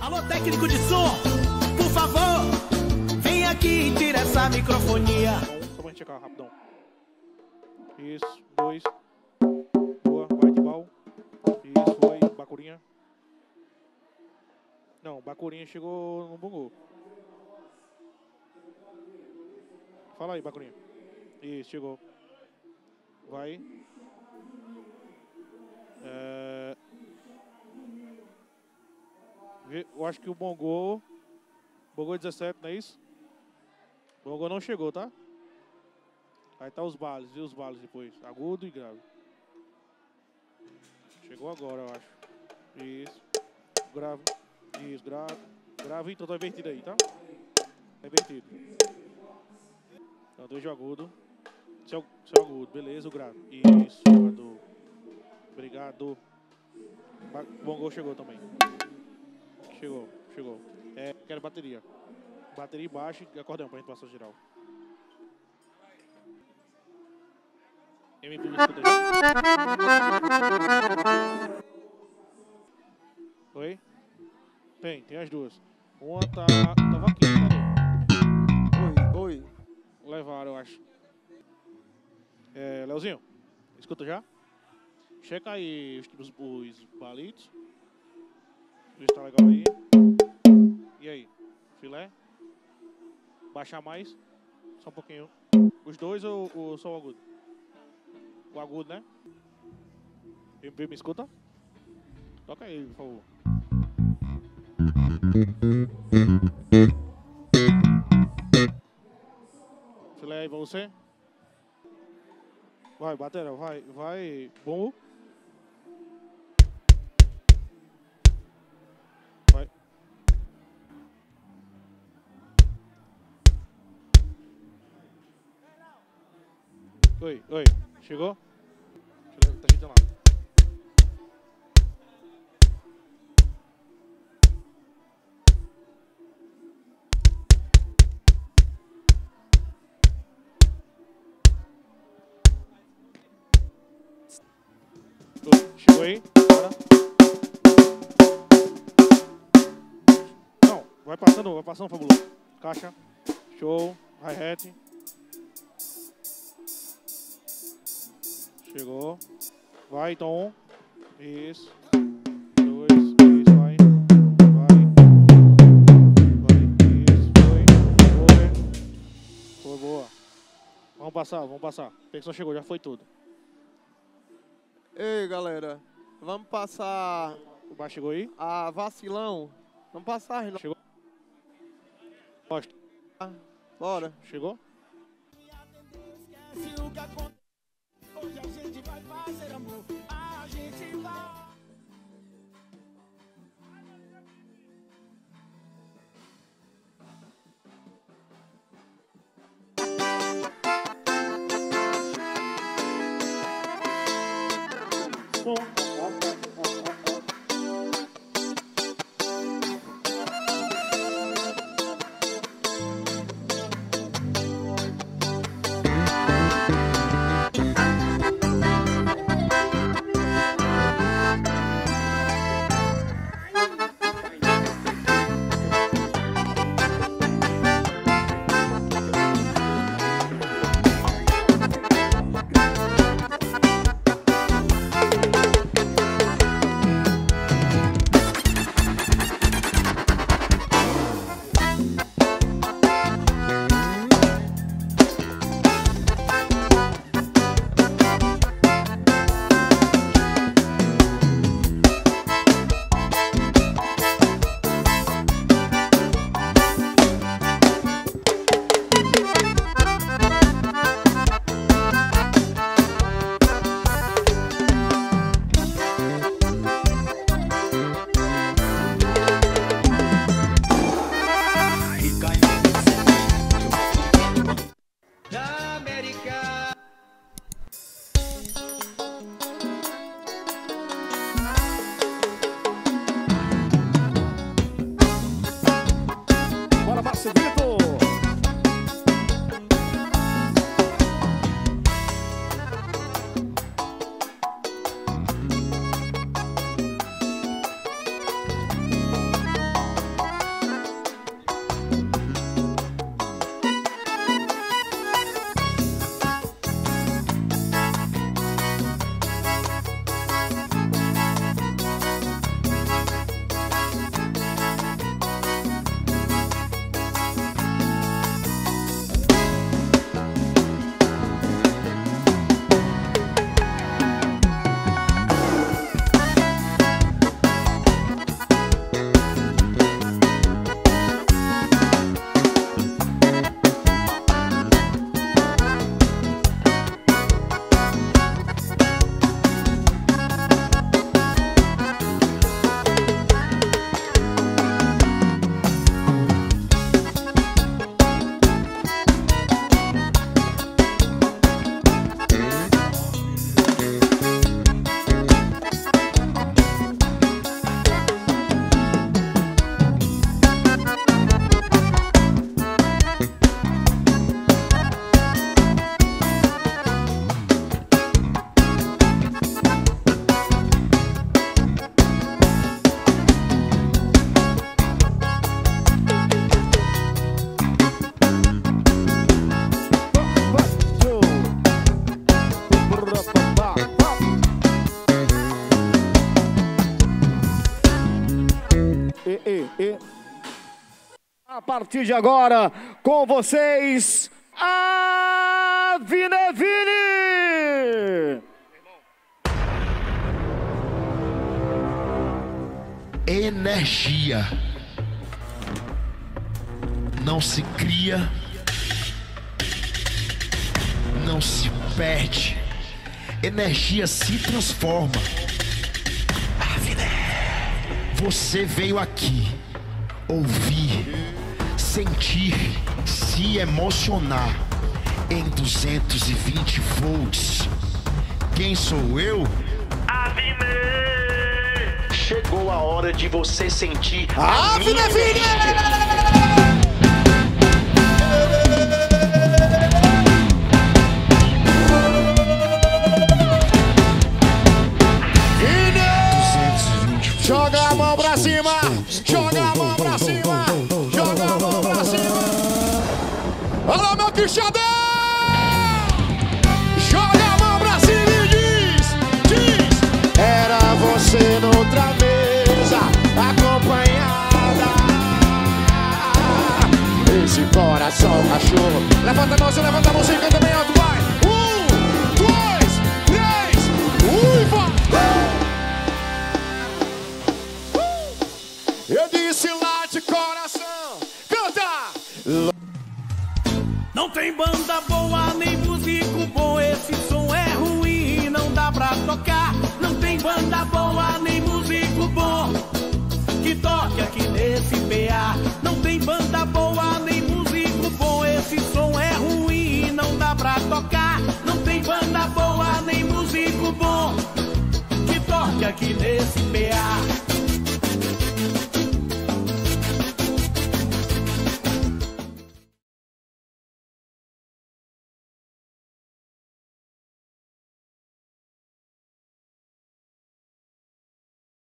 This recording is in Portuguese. Alô, técnico de som, por favor, vem aqui e tira essa microfonia. Só pra gente checar rapidão. Isso, dois. Boa, vai de mal. Isso, foi, Bacurinha. Não, Bacurinha chegou no bungô. Fala aí, Bacurinha. Isso, chegou. Vai. Eu acho que o Bongô. Bongô 17, não é isso? O Bongô não chegou, tá? Aí tá os bales, viu? Os bales depois. Agudo e grave. Chegou agora, eu acho. Isso. Grave. Isso, grave. Grave, então tá invertido aí, tá? Tá invertido. Então, veja o agudo. Seu agudo, beleza, o grave. Isso, obrigado. Obrigado. O Bongô chegou também. Chegou, chegou. É, quero bateria. Bateria e baixo e acordeão pra gente passar geral. MP, escuta aí. Oi? Tem as duas. Uma tá... Tava aqui, cadê? Oi. Levaram, eu acho. É, Leozinho, escuta já. Checa aí os palitos. Isso tá legal aí. E aí? Filé? Baixar mais? Só um pouquinho. Os dois ou só o agudo? O agudo, né? Me escuta? Toca aí, por favor. Filé aí pra você? Vai, batera, vai. Bom. Oi, chegou? Tá ajeitando lá. Chegou aí? Bora. Não, vai passando, fabuloso. Caixa, show, hi-hat. Chegou. Vai, então. Isso. Dois. Isso, vai. Isso, foi. Foi, boa. Vamos passar. A pessoa chegou, já foi tudo. Ei, galera. Vamos passar... O baixo chegou aí? Ah, vacilão. Vamos passar. Chegou. Gosto. Bora. Chegou? Hoje a gente vai fazer amor, a gente vai. Bom. A partir de agora, com vocês, Avine Vinny! Energia não se cria, não se perde, energia se transforma. Você veio aqui ouvir, sentir, se emocionar em 220 volts. Quem sou eu? Avine! Chegou a hora de você sentir a Avine Vinny! Joga a mão pra cima, joga a mão pra cima, joga a mão pra cima. Olha meu pichadão! Joga a mão pra cima e diz. Era você noutra mesa, acompanhada. Esse coração cachorro. Levanta a mão, você levanta a mão, você canta bem alto, vai. 1, 2, 3, 1 e vai. Eu disse lá de coração, canta! Não tem banda boa, nem músico bom, esse som é ruim, não dá pra tocar. Não tem banda boa, nem músico bom, que toque aqui nesse PA. Não tem banda boa, nem músico bom, esse som é ruim, não dá pra tocar. Não tem banda boa, nem músico bom, que toque aqui nesse PA.